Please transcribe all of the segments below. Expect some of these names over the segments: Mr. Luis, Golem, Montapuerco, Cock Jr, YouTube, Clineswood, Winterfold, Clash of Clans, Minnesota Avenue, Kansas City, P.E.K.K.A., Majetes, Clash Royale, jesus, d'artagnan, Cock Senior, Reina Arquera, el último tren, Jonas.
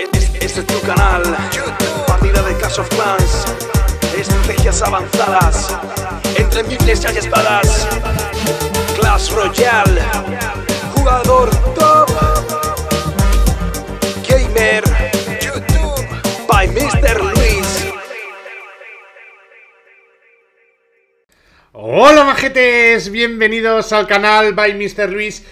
Este es tu canal YouTube. Partida de Clash of Clans, estrategias avanzadas, entre miles hay espadas. Clash Royale, jugador top, gamer, YouTube, by Mr. Luis. Hola majetes, bienvenidos al canal by Mr. Luis.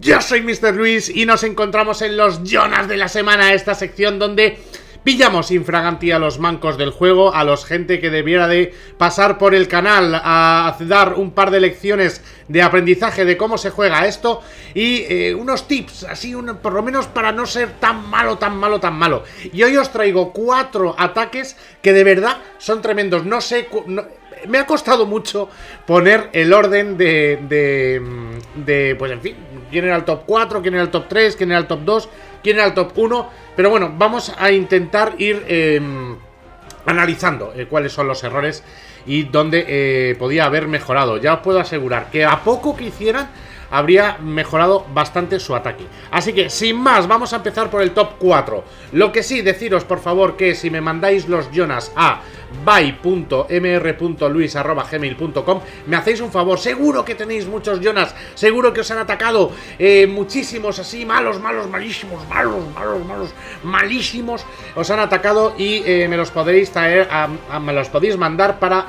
Yo soy Mr. Luis y nos encontramos en los Jonas de la semana, esta sección donde pillamos infraganti a los mancos del juego, a los gente que debiera de pasar por el canal a dar un par de lecciones de aprendizaje de cómo se juega esto y unos tips, así por lo menos para no ser tan malo, tan malo, tan malo. Y hoy os traigo 4 ataques que de verdad son tremendos, no sé... me ha costado mucho poner el orden de pues en fin, quién era el top 4, quién era el top 3, quién era el top 2, quién era el top 1. Pero bueno, vamos a intentar ir analizando cuáles son los errores y dónde podía haber mejorado. Ya os puedo asegurar que a poco que hicieran habría mejorado bastante su ataque. Así que sin más, vamos a empezar por el top 4. Lo que sí, deciros por favor que si me mandáis los Jonas a by.mr.luis@gmail.com me hacéis un favor, seguro que tenéis muchos Jonas, seguro que os han atacado muchísimos así, malos, malísimos os han atacado y me los podéis traer, me los podéis mandar para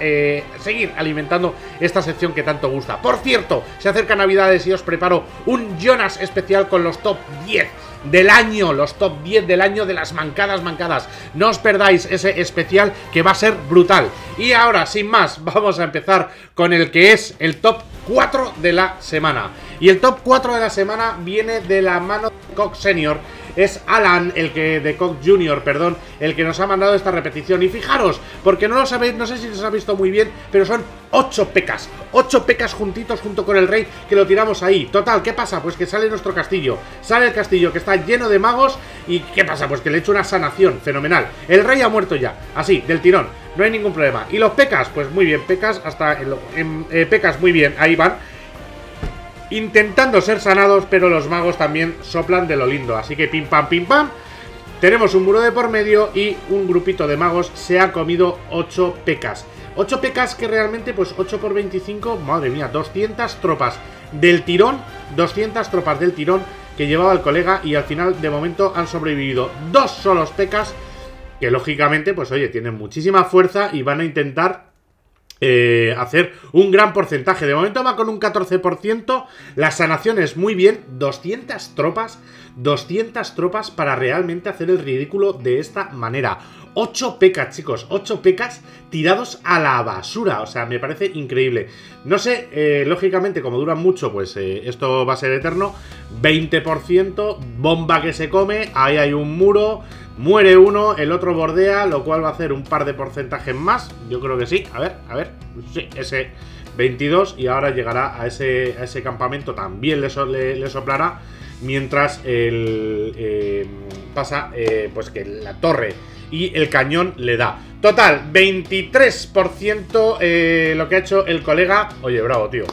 seguir alimentando esta sección que tanto gusta. Por cierto, se acerca Navidades y os preparo un Jonas especial con los top 10 del año, los top 10 del año de las mancadas. No os perdáis ese especial que va a ser brutal. Y ahora, sin más, vamos a empezar con el que es el top 4 de la semana. Y el top 4 de la semana viene de la mano de Cock Senior. Es Alan, de Cock Jr, perdón, el que nos ha mandado esta repetición. Y fijaros, porque no lo sabéis, no sé si os ha visto muy bien, pero son 8 pecas juntitos junto con el rey, que lo tiramos ahí. Total, ¿qué pasa? Pues que sale nuestro castillo. Sale el castillo que está lleno de magos. ¿Y qué pasa? Pues que le he hecho una sanación fenomenal. El rey ha muerto ya, así, del tirón, no hay ningún problema. ¿Y los pecas? Pues muy bien, pecas hasta... pecas, muy bien, ahí van intentando ser sanados, pero los magos también soplan de lo lindo. Así que pim pam, tenemos un muro de por medio y un grupito de magos se ha comido 8 pecas. 8 pecas que realmente, pues 8 por 25, madre mía, 200 tropas del tirón, 200 tropas del tirón que llevaba el colega y al final de momento han sobrevivido 2 solos pecas que lógicamente, pues oye, tienen muchísima fuerza y van a intentar... hacer un gran porcentaje. De momento va con un 14%. Las sanaciones muy bien. 200 tropas para realmente hacer el ridículo de esta manera. 8 pecas, chicos, 8 pecas tirados a la basura. O sea, me parece increíble. No sé, lógicamente, como duran mucho, pues esto va a ser eterno. 20%, bomba que se come. Ahí hay un muro, muere uno, el otro bordea, lo cual va a hacer un par de porcentajes más. Yo creo que sí, a ver, sí, ese 22. Y ahora llegará a ese campamento, también le soplará. Mientras pasa, pues que la torre y el cañón le da. Total, 23% lo que ha hecho el colega. Oye, bravo, tío.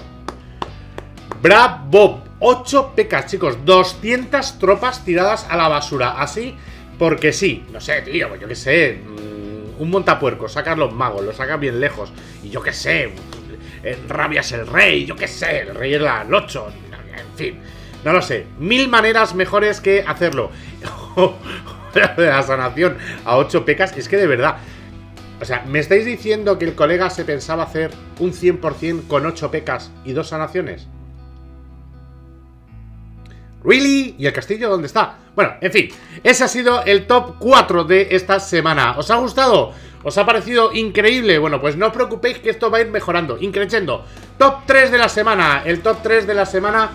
Bravo. 8 pecas, chicos. 200 tropas tiradas a la basura. Así porque sí. No sé, tío, yo qué sé. Un montapuerco, sacas los magos, los sacas bien lejos. Y yo qué sé. Rabias el rey, yo qué sé. El rey es la 8. En fin, no lo sé. 1000 maneras mejores que hacerlo. De la sanación a 8 pecas, es que de verdad, o sea, ¿me estáis diciendo que el colega se pensaba hacer un 100% con 8 pecas y 2 sanaciones? ¿Really? ¿Y el castillo dónde está? Bueno, en fin, ese ha sido el top 4 de esta semana. ¿Os ha gustado? ¿Os ha parecido increíble? Bueno, pues no os preocupéis que esto va a ir mejorando, increciendo. Top 3 de la semana, el top 3 de la semana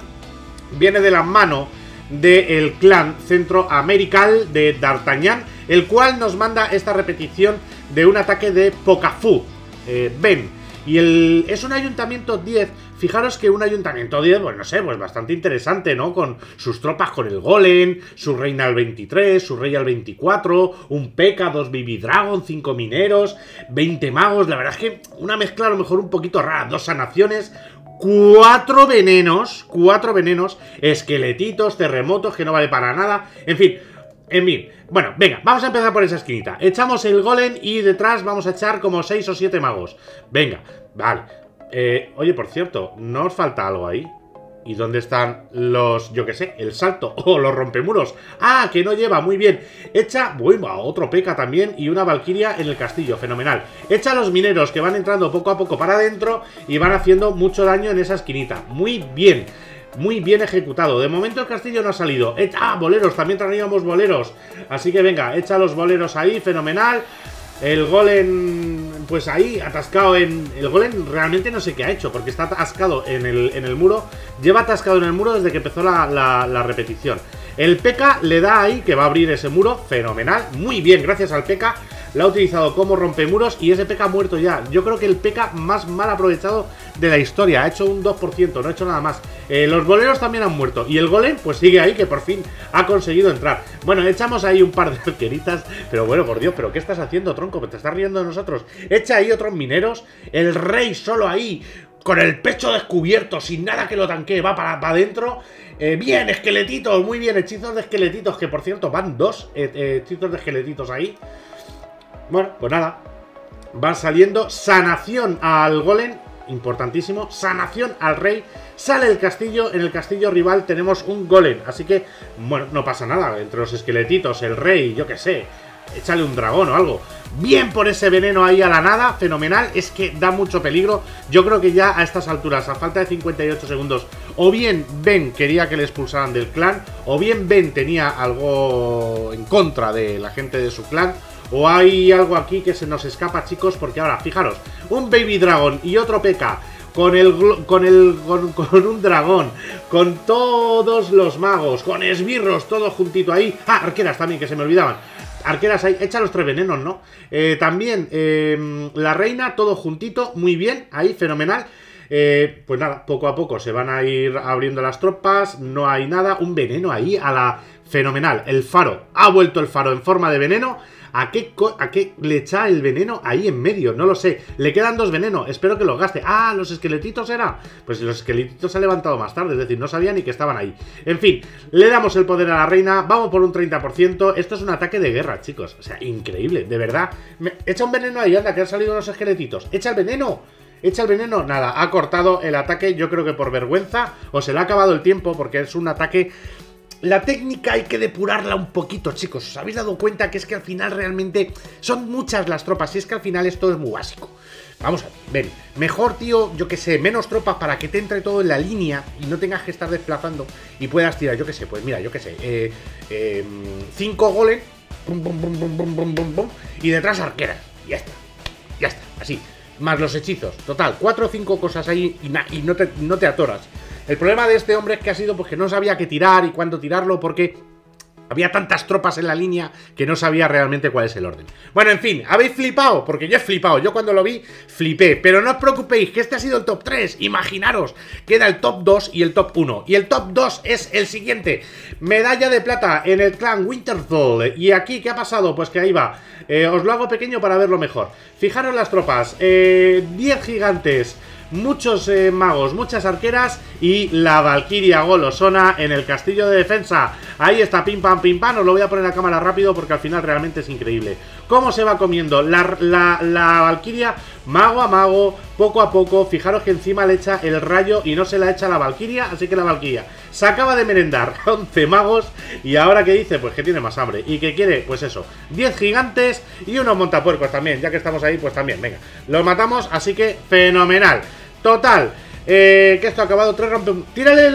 viene de la mano del clan centroamerical de d'Artagnan, el cual nos manda esta repetición de un ataque de Pocafú, Ben. Y es un ayuntamiento 10. Fijaros que un ayuntamiento 10, pues no sé, pues bastante interesante, ¿no? Con sus tropas con el golem, su reina al 23, su rey al 24, un peca, 2 baby dragon, 5 mineros, 20 magos. La verdad es que una mezcla a lo mejor un poquito rara, 2 sanaciones, 4 venenos, esqueletitos, terremotos que no vale para nada. En fin, En fin, bueno, venga, vamos a empezar por esa esquinita. Echamos el golem y detrás vamos a echar como 6 o 7 magos. Venga, vale. Oye, por cierto, ¿no os falta algo ahí? ¿Y dónde están los, yo qué sé, el salto o los rompemuros? ¡Ah, que no lleva! Muy bien. Echa, bueno, otro P.E.K.K.A. también y una Valquiria en el castillo. Fenomenal. Echa a los mineros que van entrando poco a poco para adentro y van haciendo mucho daño en esa esquinita. Muy bien. Muy bien ejecutado. De momento el castillo no ha salido. ¡Ah, boleros! También traíamos boleros. Así que venga, echa los boleros ahí. Fenomenal. El golem, pues ahí, atascado en... El golem realmente no sé qué ha hecho, porque está atascado en el muro. Lleva atascado en el muro desde que empezó la repetición. El P.E.K.K.A. le da ahí, que va a abrir ese muro. Fenomenal. Muy bien, gracias al P.E.K.K.A. La ha utilizado como rompemuros y ese P.E.K.K.A. ha muerto ya. Yo creo que el P.E.K.K.A. más mal aprovechado de la historia. Ha hecho un 2%, no ha hecho nada más. Los boleros también han muerto. Y el golem pues sigue ahí, que por fin ha conseguido entrar. Bueno, echamos ahí un par de arqueritas. Pero bueno, por Dios, ¿pero qué estás haciendo, tronco? ¿Te estás riendo de nosotros? Echa ahí otros mineros. El rey solo ahí, con el pecho descubierto, sin nada que lo tanquee. Va para adentro. Bien, esqueletitos, muy bien. Hechizos de esqueletitos, que por cierto van dos hechizos de esqueletitos ahí. Bueno, pues nada, van saliendo. Sanación al golem, importantísimo. Sanación al rey. Sale el castillo. En el castillo rival tenemos un golem. Así que, bueno, no pasa nada. Entre los esqueletitos, el rey, yo qué sé. Échale un dragón o algo. Bien por ese veneno ahí a la nada. Fenomenal. Es que da mucho peligro. Yo creo que ya a estas alturas, a falta de 58 segundos, o bien Ben quería que le expulsaran del clan, o bien Ben tenía algo en contra de la gente de su clan, o hay algo aquí que se nos escapa, chicos, porque ahora, fijaros, un Baby Dragon y otro P.E.K.K.A. con un dragón, con todos los magos, con esbirros, todo juntito ahí. Ah, arqueras también, que se me olvidaban. Arqueras ahí, echa los tres venenos, ¿no? También la reina, todo juntito, muy bien, ahí, fenomenal. Pues nada, poco a poco se van a ir abriendo las tropas, no hay nada, un veneno ahí a la... Fenomenal, el faro, ha vuelto el faro en forma de veneno. ¿A qué le echa el veneno ahí en medio? No lo sé. Le quedan dos venenos. Espero que los gaste. Ah, los esqueletitos era. Pues los esqueletitos se han levantado más tarde. Es decir, no sabía ni que estaban ahí. En fin, le damos el poder a la reina. Vamos por un 30%. Esto es un ataque de guerra, chicos. O sea, increíble. De verdad. Echa un veneno ahí, anda, que han salido los esqueletitos. Echa el veneno. Echa el veneno, nada. Ha cortado el ataque, yo creo que por vergüenza. O se le ha acabado el tiempo porque es un ataque... La técnica hay que depurarla un poquito, chicos. ¿Os habéis dado cuenta que es que al final realmente son muchas las tropas? Y es que al final esto es muy básico. Vamos a ver, mejor, tío, yo que sé, menos tropas para que te entre todo en la línea y no tengas que estar desplazando y puedas tirar, yo que sé, pues mira, yo que sé, 5 goles, bum, bum, bum, bum, bum, bum, bum, bum, y detrás arqueras. Ya está, así. Más los hechizos, total, 4 o 5 cosas ahí y no te atoras. El problema de este hombre es que ha sido pues que no sabía qué tirar y cuándo tirarlo porque había tantas tropas en la línea que no sabía realmente cuál es el orden. Bueno, en fin, ¿habéis flipado? Porque yo he flipado, yo cuando lo vi flipé. Pero no os preocupéis, que este ha sido el top 3, imaginaros, queda el top 2 y el top 1. Y el top 2 es el siguiente, medalla de plata en el clan Winterfold. Y aquí, ¿qué ha pasado? Pues que ahí va, os lo hago pequeño para verlo mejor. Fijaros las tropas, 10 gigantes, muchos magos, muchas arqueras y la Valquiria golosona en el castillo de defensa. Ahí está, pim pam pim pam. Os lo voy a poner a cámara rápido porque al final realmente es increíble cómo se va comiendo la Valquiria mago a mago, poco a poco. Fijaros que encima le echa el rayo y no se la echa la Valquiria, así que la Valquiria se acaba de merendar 11 magos. Y ahora que dice, pues que tiene más hambre. Y que quiere, pues eso, 10 gigantes y unos montapuercos también, ya que estamos ahí. Pues también, venga, los matamos, así que fenomenal. Total, que esto ha acabado. 3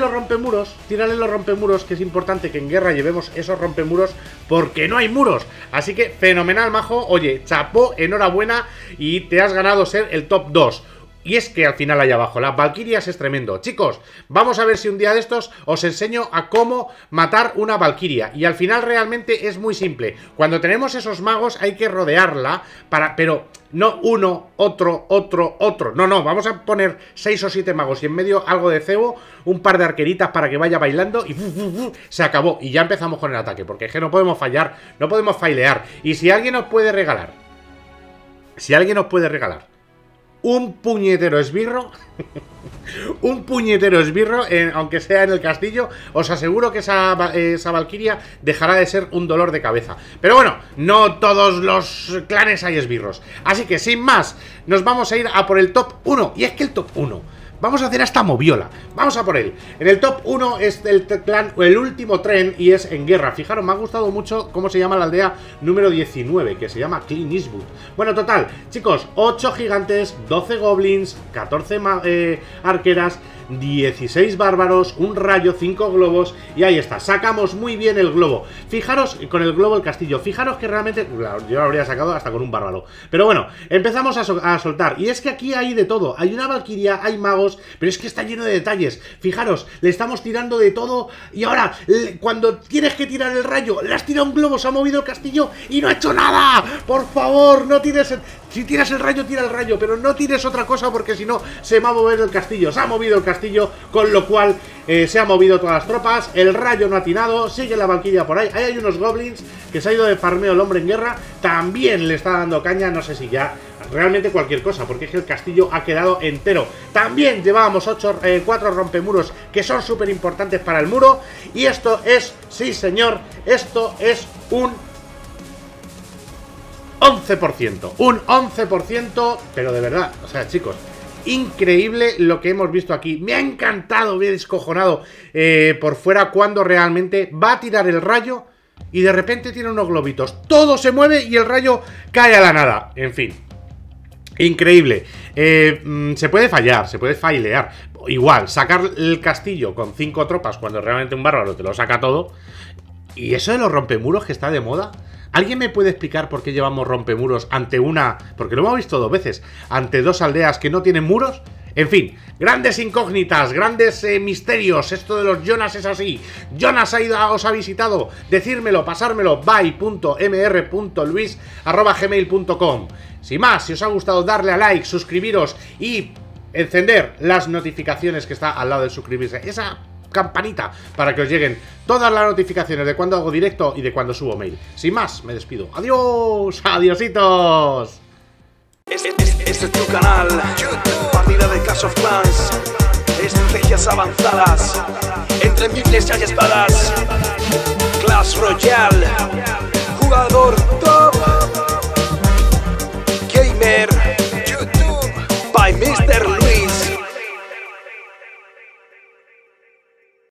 rompemuros. Tírale los rompemuros, que es importante que en guerra llevemos esos rompemuros porque no hay muros. Así que fenomenal, majo. Oye, chapó, enhorabuena y te has ganado ser el top 2. Y es que al final allá abajo, las Valquirias es tremendo. Chicos, vamos a ver si un día de estos os enseño a cómo matar una Valquiria. Y al final realmente es muy simple. Cuando tenemos esos magos hay que rodearla para... Pero no uno, otro. No, no, vamos a poner 6 o 7 magos y en medio algo de cebo, un par de arqueritas para que vaya bailando y se acabó. Y ya empezamos con el ataque porque es que no podemos fallar, no podemos failear. Y si alguien nos puede regalar... un puñetero esbirro. Un puñetero esbirro, aunque sea en el castillo. Os aseguro que esa valquiria dejará de ser un dolor de cabeza. Pero bueno, no todos los clanes hay esbirros. Así que sin más, nos vamos a ir a por el top 1. Y es que el top 1... vamos a hacer hasta moviola. Vamos a por él. En el top 1 es el clan El Último Tren y es en guerra. Fijaros, me ha gustado mucho cómo se llama la aldea número 19, que se llama Clineswood. Bueno, total, chicos, 8 gigantes, 12 goblins, 14 arqueras, 16 bárbaros, un rayo, 5 globos. Y ahí está, sacamos muy bien el globo. Fijaros, con el globo el castillo. Fijaros que realmente, yo lo habría sacado hasta con un bárbaro. Pero bueno, empezamos a soltar. Y es que aquí hay de todo. Hay una valquiria, hay magos, pero es que está lleno de detalles. Fijaros, le estamos tirando de todo. Y ahora, cuando tienes que tirar el rayo, le has tirado un globo, se ha movido el castillo y no ha hecho nada. Por favor, no tires... si tiras el rayo, tira el rayo, pero no tires otra cosa, porque si no, se va a mover el castillo. Se ha movido el castillo, con lo cual se han movido todas las tropas. El rayo no ha atinado, sigue la valquiria por ahí. Ahí hay unos goblins, que se ha ido de farmeo el hombre en guerra. También le está dando caña, no sé si ya... realmente cualquier cosa, porque es que el castillo ha quedado entero. También llevábamos 4 rompemuros, que son súper importantes para el muro. Y esto es, sí señor, esto es un 11%. Un 11%, pero de verdad, o sea, chicos, increíble lo que hemos visto aquí. Me ha encantado, me he descojonado por fuera cuando realmente va a tirar el rayo y de repente tiene unos globitos. Todo se mueve y el rayo cae a la nada. En fin, increíble. Se puede fallar, se puede failear. Igual, sacar el castillo con 5 tropas cuando realmente un bárbaro te lo saca todo. Y eso de los rompemuros que está de moda. ¿Alguien me puede explicar por qué llevamos rompemuros ante una... porque lo hemos visto 2 veces, ante 2 aldeas que no tienen muros? En fin, grandes incógnitas, grandes misterios. Esto de los Jonas es así. Jonas os ha visitado. Decírmelo, pasármelo. by.mr.luis@gmail.com. Sin más, si os ha gustado, darle a like, suscribiros y encender las notificaciones que está al lado de suscribirse. Esa campanita para que os lleguen todas las notificaciones de cuando hago directo y de cuando subo mail. Sin más, me despido. ¡Adiós! ¡Adiositos! Este es tu canal. YouTube. Partida de Clash of Clans. Estrategias avanzadas. Entre miles hay espadas. Clash Royale.